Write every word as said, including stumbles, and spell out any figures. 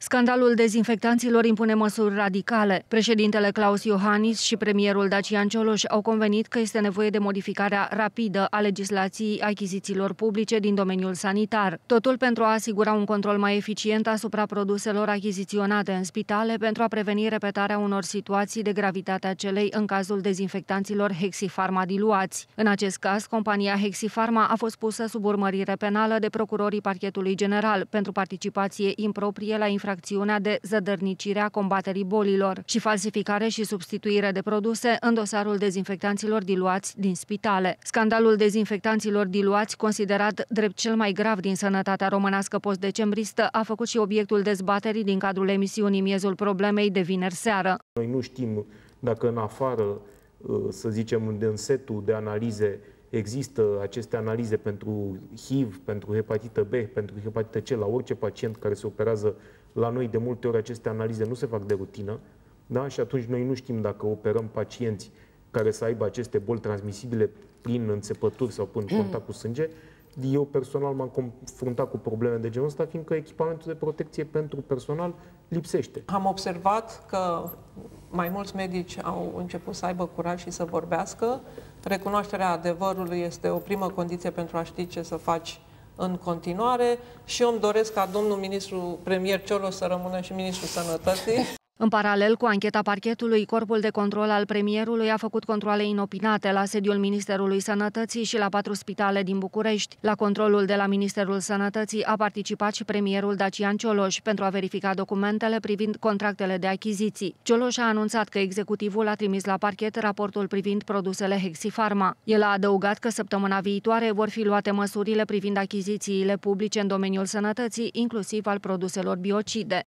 Scandalul dezinfectanților impune măsuri radicale. Președintele Klaus Iohannis și premierul Dacian Cioloș au convenit că este nevoie de modificarea rapidă a legislației achizițiilor publice din domeniul sanitar. Totul pentru a asigura un control mai eficient asupra produselor achiziționate în spitale, pentru a preveni repetarea unor situații de gravitatea celei în cazul dezinfectanților Hexi Pharma diluați. În acest caz, compania Hexi Pharma a fost pusă sub urmărire penală de procurorii Parchetului General pentru participație improprie la infracțiune acțiunea de zădărnicire a combaterii bolilor și falsificare și substituire de produse în dosarul dezinfectanților diluați din spitale. Scandalul dezinfectanților diluați, considerat drept cel mai grav din sănătatea românească post-decembristă, a făcut și obiectul dezbaterii din cadrul emisiunii Miezul Problemei de vineri seară. Noi nu știm dacă în afară, să zicem, în setul de analize există aceste analize pentru H I V, pentru hepatită B, pentru hepatită C, la orice pacient care se operează la noi. De multe ori aceste analize nu se fac de rutină, da? Și atunci noi nu știm dacă operăm pacienți care să aibă aceste boli transmisibile prin înțepături sau prin contact cu sânge. Eu personal m-am confruntat cu probleme de genul ăsta, fiindcă echipamentul de protecție pentru personal lipsește. Am observat că mai mulți medici au început să aibă curaj și să vorbească. Recunoașterea adevărului este o primă condiție pentru a ști ce să faci în continuare și eu îmi doresc ca domnul ministru premier Cioloș să rămână și ministrul sănătății. În paralel cu ancheta parchetului, Corpul de Control al premierului a făcut controale inopinate la sediul Ministerului Sănătății și la patru spitale din București. La controlul de la Ministerul Sănătății a participat și premierul Dacian Cioloș pentru a verifica documentele privind contractele de achiziții. Cioloș a anunțat că executivul a trimis la parchet raportul privind produsele Hexi Pharma. El a adăugat că săptămâna viitoare vor fi luate măsurile privind achizițiile publice în domeniul sănătății, inclusiv al produselor biocide.